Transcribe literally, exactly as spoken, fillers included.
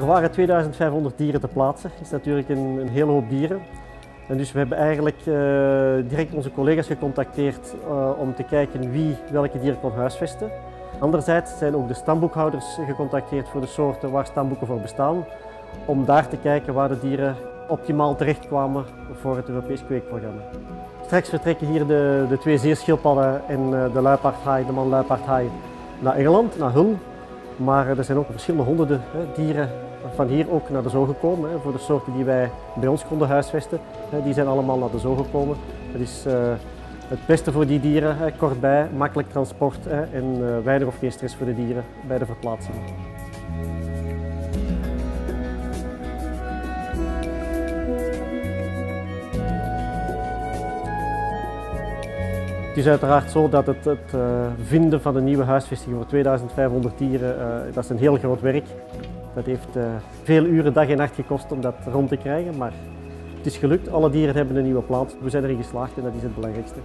Er waren tweeduizend vijfhonderd dieren te plaatsen. Dat is natuurlijk een, een hele hoop dieren. En dus we hebben eigenlijk uh, direct onze collega's gecontacteerd uh, om te kijken wie welke dieren kon huisvesten. Anderzijds zijn ook de stamboekhouders gecontacteerd voor de soorten waar stamboeken voor bestaan, om daar te kijken waar de dieren optimaal terechtkwamen voor het Europees kweekprogramma. Straks vertrekken hier de, de twee zeeschildpadden en de luipaardhaai, de man luipaardhaai, naar Engeland, naar Hul. Maar er zijn ook verschillende honderden hè, dieren van hier ook naar de zoo gekomen. Hè. Voor de soorten die wij bij ons konden huisvesten, hè, die zijn allemaal naar de zoo gekomen. Dat is uh, het beste voor die dieren, hè, kortbij, makkelijk transport hè, en uh, weinig of geen stress voor de dieren bij de verplaatsing. Het is uiteraard zo dat het, het uh, vinden van een nieuwe huisvesting voor tweeduizend vijfhonderd dieren, uh, dat is een heel groot werk. Dat heeft uh, veel uren dag en nacht gekost om dat rond te krijgen, maar het is gelukt. Alle dieren hebben een nieuwe plaats. We zijn erin geslaagd en dat is het belangrijkste.